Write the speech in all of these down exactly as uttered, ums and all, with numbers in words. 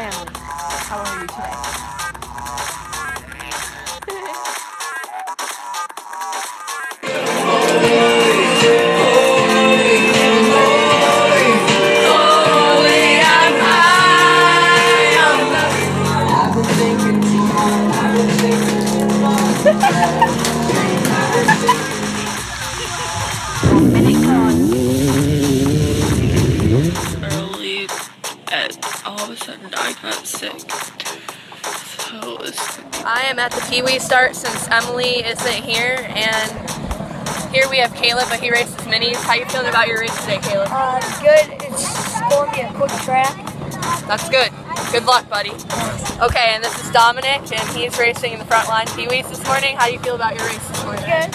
Hi Emily, how are you today? I am at the Kiwi start since Emily isn't here, and here we have Caleb, but he races minis. How you feeling about your race today, Caleb? Uh, good. It's going to be a quick track. That's good. Good luck, buddy. Okay, and this is Dominic, and he's racing in the front line Kiwis this morning. How do you feel about your race this morning? Good.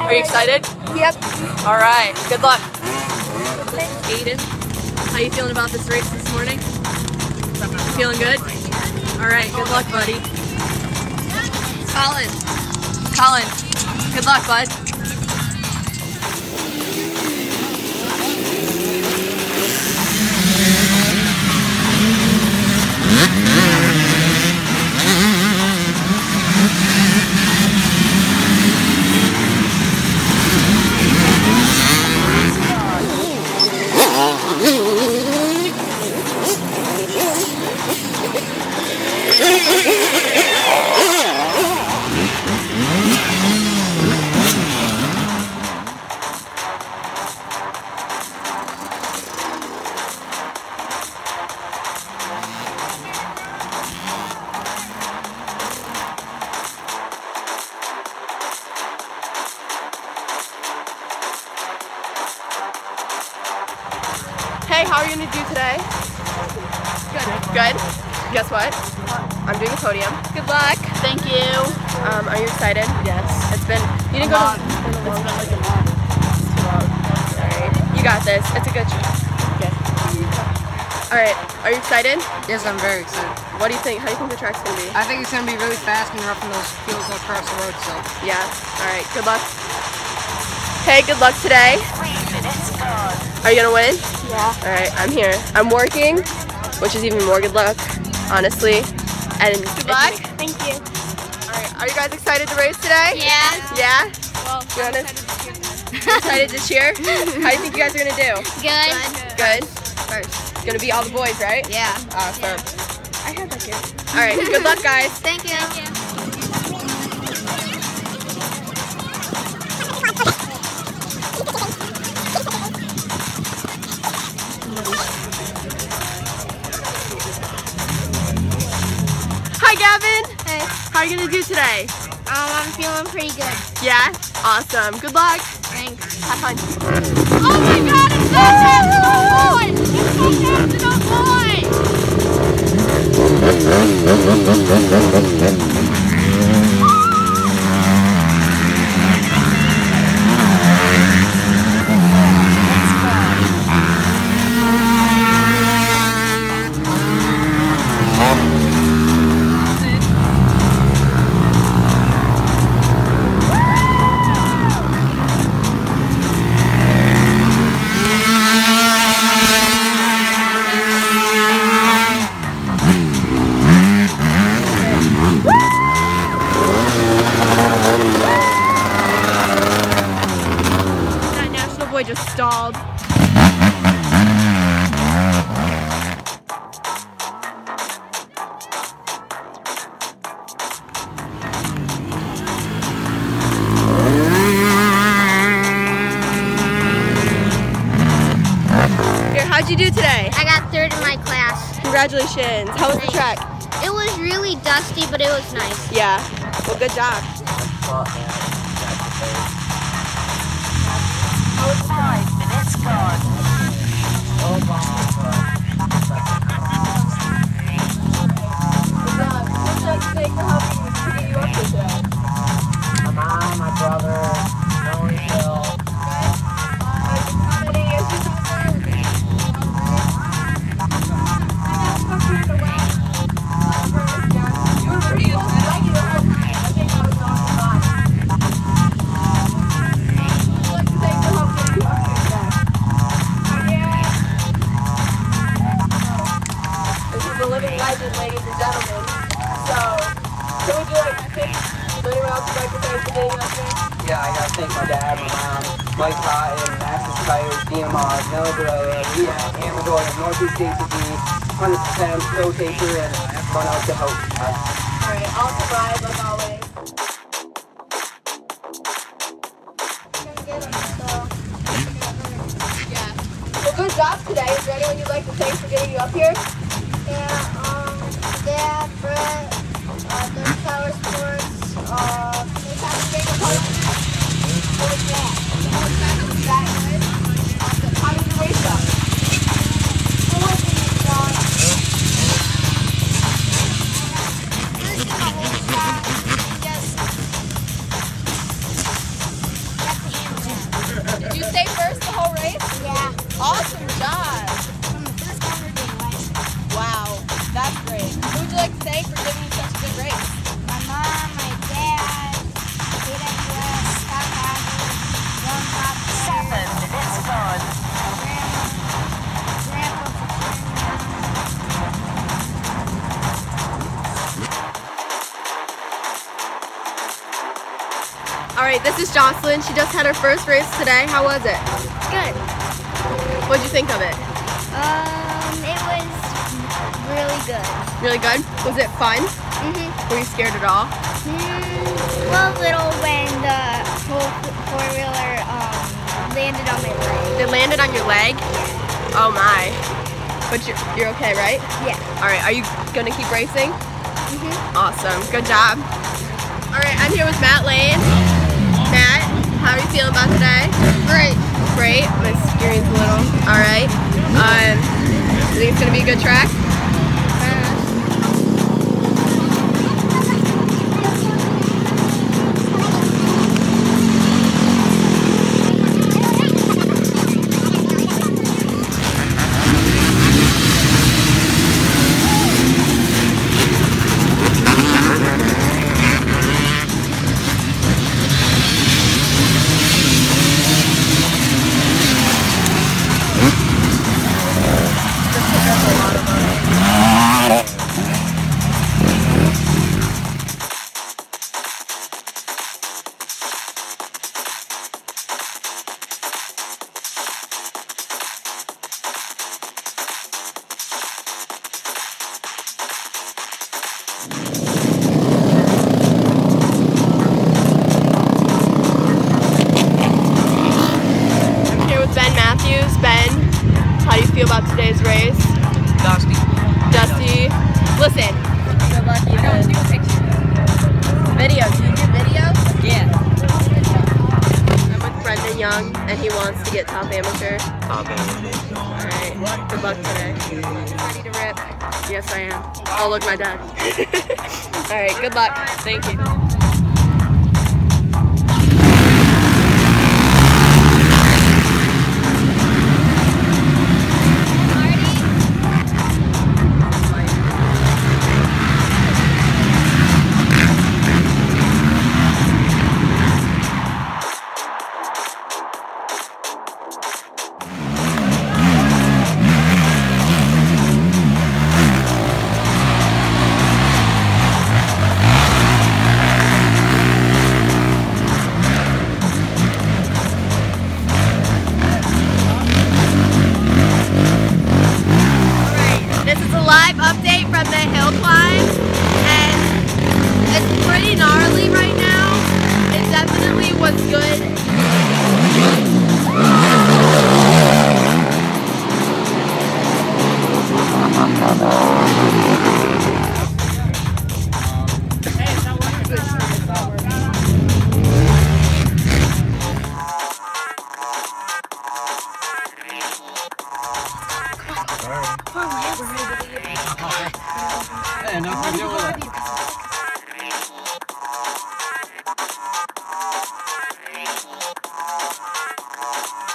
Are you excited? Yep. All right. Good luck. Aiden, how you feeling about this race this morning? Feeling good? All right. Good luck, buddy. Colin, Colin, good luck, bud. Hey, how are you going to do today? Good. Good? Guess what? I'm doing the podium. Good luck. Thank you. Um, are you excited? Yes. It's been, you didn't go to, it's been like a month. It's too long. Alright. You got this. It's a good shot. Okay. Alright. Are you excited? Yes, I'm very excited. What do you think? How do you think the track's going to be? I think it's going to be really fast and roughing those fields across the road, so. Yeah. Alright. Good luck. Hey, good luck today. Are you gonna win? Yeah. Alright, I'm here. I'm working, which is even more good luck, honestly. And good luck. Thank you. Alright, are you guys excited to race today? Yeah. Yeah? Well, you wanna... excited to cheer? How do you think you guys are gonna do? Good. Good? Alright, it's gonna be all the boys, right? Yeah. Awesome. Yeah. I heard that good. Alright, good luck, guys. Thank you. Thank you. How are you gonna do today? Um, I'm feeling pretty good. Yeah? Awesome. Good luck. Thanks. Have fun. Oh my god, it's so fast and on point! It's so fast and on point! Just stalled. Here, how'd you do today? I got third in my class. Congratulations. How was the track? It was really dusty, but it was nice. Yeah. Well, good job. Five minutes gone. Oh my God. What's that thing to help you to get you up with that? My mom, my brother, no one else. How many years is it for? You were pretty good. I get it. I think I was on the line. United, ladies and gentlemen. So, who would you like to thank? Anyone else you'd like to thank today, you know what I'm saying? Yeah, I gotta thank my dad, my mom, Mike Tye, Massive Tires, D M R, Melbro, yeah, Amador, Northeast A T V, one hundred percent, Pro Taker, and everyone else to help. Alright, all survive, like always. Good job today. Is there anyone you'd like to thank for getting you up here? Yeah, um, Dad, Brett, uh, Third Power Sports, uh, they have a big opponent. What was that? What was that? Was that good? Awesome. How did you race up? What was it, John? Just the whole time. Just. Did you stay first the whole race? Yeah. Awesome job! Wow, that's great. Who would you like to thank for giving you such a good race? My mom, my dad, A W S, Scott Hodges, John Popper, Seven, it's gone. Grandma, Grandpa for All right, this is Jocelyn. She just had her first race today. How was it? Good. What did you think of it? Um, it was really good. Really good? Was it fun? Mm-hmm. Were you scared at all? Mm, well, a little when the whole four-wheeler um, landed on my leg. It landed on your leg? Yeah. Oh, my. But you're, you're okay, right? Yeah. All right. Are you going to keep racing? Mm-hmm. Awesome. Good job. All right. I'm here with Matt Lane. Matt, how are you feeling about today? Great. Great. My steering's a little. All right. Um, you think it's going to be a good track? About today's race? Dusty. Dusty. Listen. Good luck you guys. Do a picture. Video. Do you do video? Yeah. I'm with Brendan Young and he wants to get top amateur. Top amateur. Alright. Good luck today. Ready to rip? Yes I am. Oh look my dad. Alright, good luck. Thank you. Hey, no,